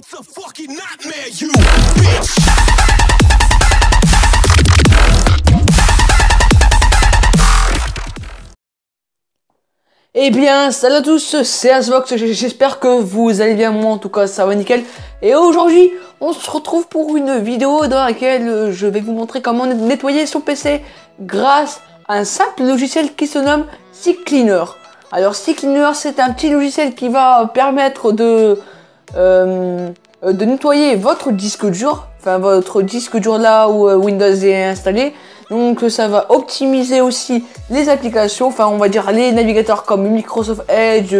It's a fucking nightmare, you bitch! Eh bien, salut à tous, c'est Asvox, j'espère que vous allez bien, moi en tout cas ça va nickel. Et aujourd'hui, on se retrouve pour une vidéo dans laquelle je vais vous montrer comment nettoyer son PC grâce à un simple logiciel qui se nomme Ccleaner. Alors Ccleaner, c'est un petit logiciel qui va permettre de nettoyer votre disque dur, enfin votre disque dur là où Windows est installé. Donc ça va optimiser aussi les applications, enfin on va dire les navigateurs comme Microsoft Edge,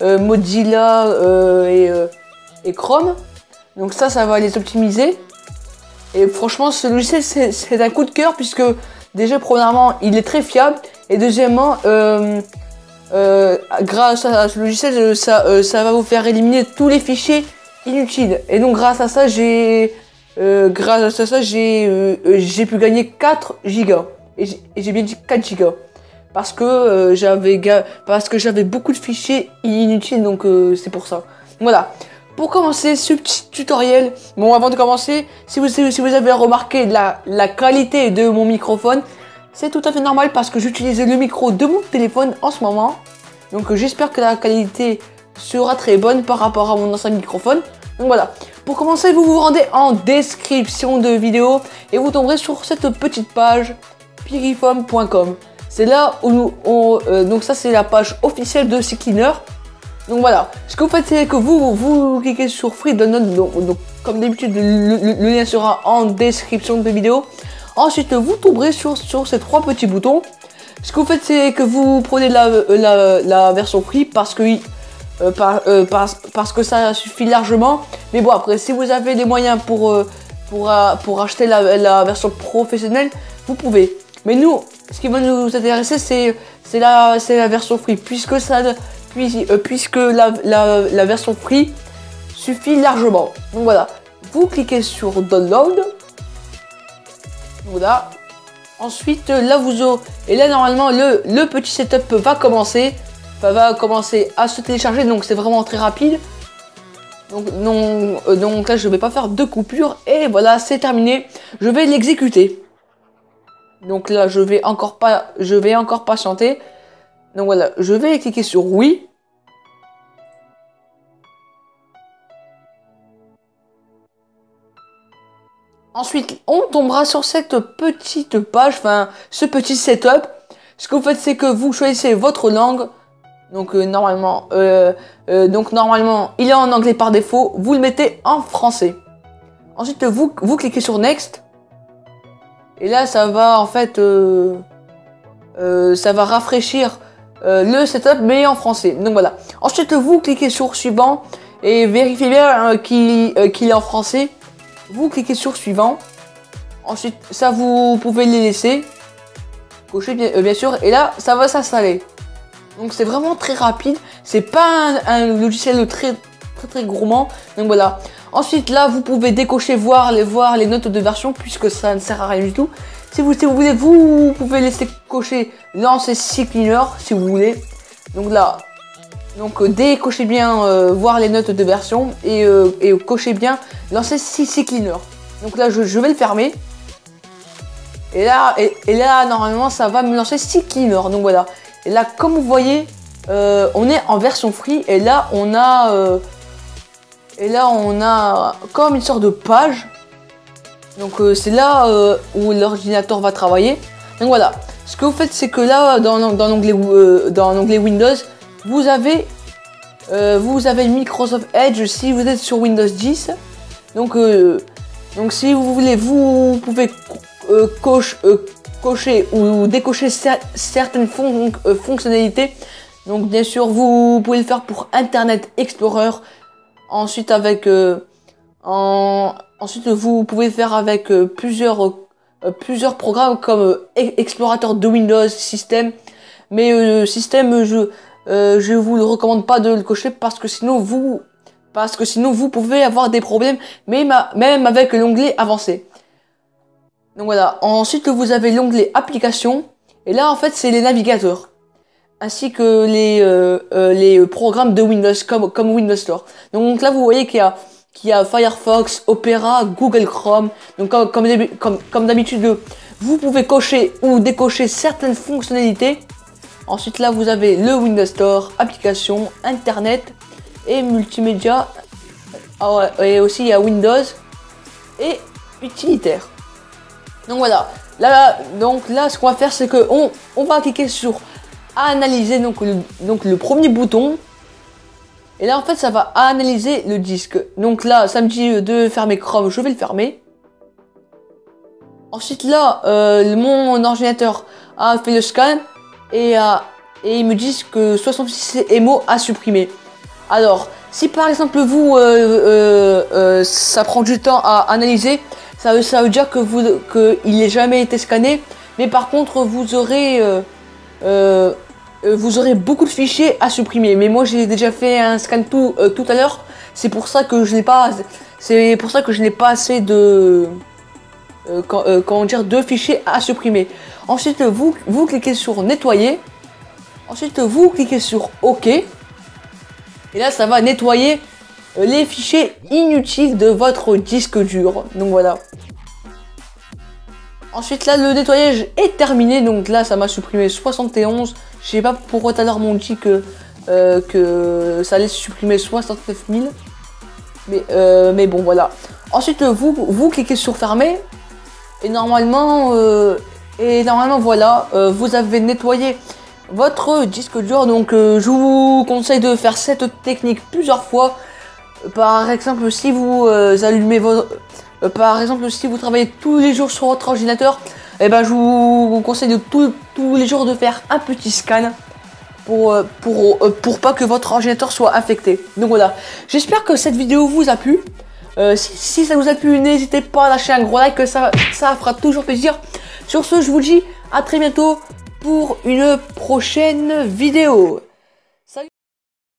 Mozilla et Chrome. Donc ça va les optimiser. Et franchement ce logiciel c'est un coup de cœur puisque déjà premièrement il est très fiable et deuxièmement grâce à ce logiciel ça va vous faire éliminer tous les fichiers inutiles. Et donc grâce à ça, j'ai pu gagner 4 gigas. Et j'ai bien dit 4 gigas. Parce que j'avais beaucoup de fichiers inutiles, donc c'est pour ça. Voilà. Pour commencer ce petit tutoriel, bon, avant de commencer, si vous avez remarqué la qualité de mon microphone, c'est tout à fait normal parce que j'utilise le micro de mon téléphone en ce moment. Donc j'espère que la qualité sera très bonne par rapport à mon ancien microphone. Donc voilà, pour commencer vous vous rendez en description de vidéo et vous tomberez sur cette petite page piriform.com. C'est là où donc ça c'est la page officielle de Ccleaner. Donc voilà, ce que vous faites c'est que vous cliquez sur free download, donc comme d'habitude le lien sera en description de vidéo. Ensuite vous tomberez sur ces trois petits boutons. Ce que vous faites c'est que vous prenez la version free parce que ça suffit largement, mais bon après si vous avez les moyens pour acheter la version professionnelle vous pouvez, mais nous ce qui va nous intéresser c'est la version free puisque la version free suffit largement. Donc voilà, vous cliquez sur download, voilà, ensuite là et là normalement le petit setup va commencer à se télécharger, donc c'est vraiment très rapide. Donc là je vais pas faire de coupure et voilà c'est terminé. Je vais l'exécuter. Donc là je vais encore patienter. Donc voilà, je vais cliquer sur oui. Ensuite on tombera sur cette petite page, enfin ce petit setup. Ce que vous faites c'est que vous choisissez votre langue. Donc normalement, il est en anglais par défaut, vous le mettez en français. Ensuite, vous cliquez sur Next. Et là, ça va rafraîchir le setup, mais en français. Donc voilà. Ensuite, vous cliquez sur Suivant et vérifiez bien qu'il est en français. Vous cliquez sur Suivant. Ensuite, ça, vous pouvez les laisser. Cocher bien sûr. Et là, ça va s'installer. Donc c'est vraiment très rapide, c'est pas un logiciel très gourmand. Donc voilà. Ensuite là vous pouvez décocher voir les notes de version puisque ça ne sert à rien du tout. Si vous voulez vous pouvez laisser cocher lancer Ccleaner si vous voulez. Donc là décochez bien voir les notes de version et cochez bien lancer Ccleaner. Donc là je vais le fermer. Et là normalement ça va me lancer Ccleaner. Donc voilà. Et là, comme vous voyez, on est en version free et là, on a comme une sorte de page. Donc, c'est là où l'ordinateur va travailler. Donc voilà, ce que vous faites, c'est que là, dans l'onglet Windows, vous avez Microsoft Edge si vous êtes sur Windows 10. Donc si vous voulez, vous pouvez cocher ou décocher certaines fonctionnalités. Donc bien sûr vous pouvez le faire pour Internet Explorer, ensuite ensuite vous pouvez le faire avec plusieurs programmes comme explorateur de Windows System, mais System je vous le recommande pas de le cocher parce que sinon vous pouvez avoir des problèmes même avec l'onglet avancé. Donc voilà, ensuite vous avez l'onglet applications et là en fait c'est les navigateurs ainsi que les programmes de Windows comme Windows Store. Donc là vous voyez qu'il y a qui a Firefox, Opera, Google Chrome. Donc comme d'habitude, vous pouvez cocher ou décocher certaines fonctionnalités. Ensuite là vous avez le Windows Store, applications, internet et multimédia, et aussi il y a Windows et utilitaire. Donc voilà, donc là ce qu'on va faire, c'est que on va cliquer sur analyser, donc le premier bouton, et là en fait ça va analyser le disque. Donc là ça me dit de fermer Chrome, je vais le fermer. Ensuite là mon ordinateur a fait le scan et ils me disent que 66 MO à supprimer. Alors si par exemple vous ça prend du temps à analyser, ça veut dire que il n'est jamais été scanné, mais par contre vous aurez beaucoup de fichiers à supprimer. Mais moi j'ai déjà fait un scan tout à l'heure, c'est pour ça que je n'ai pas assez de deux fichiers à supprimer. Ensuite vous cliquez sur nettoyer, ensuite vous cliquez sur OK, et là ça va nettoyer les fichiers inutiles de votre disque dur. Donc voilà, ensuite là le nettoyage est terminé. Donc là ça m'a supprimé 71, je sais pas pourquoi tout à l'heure m'ont dit que ça allait supprimer 69 000, mais bon voilà. Ensuite vous cliquez sur fermer. Et normalement voilà, vous avez nettoyé votre disque dur. Donc je vous conseille de faire cette technique plusieurs fois. Par exemple si vous travaillez tous les jours sur votre ordinateur, et ben je vous conseille de tous les jours de faire un petit scan pour pas que votre ordinateur soit affecté. Donc voilà, j'espère que cette vidéo vous a plu. Si ça vous a plu, n'hésitez pas à lâcher un gros like, que ça fera toujours plaisir. Sur ce, je vous dis à très bientôt pour une prochaine vidéo.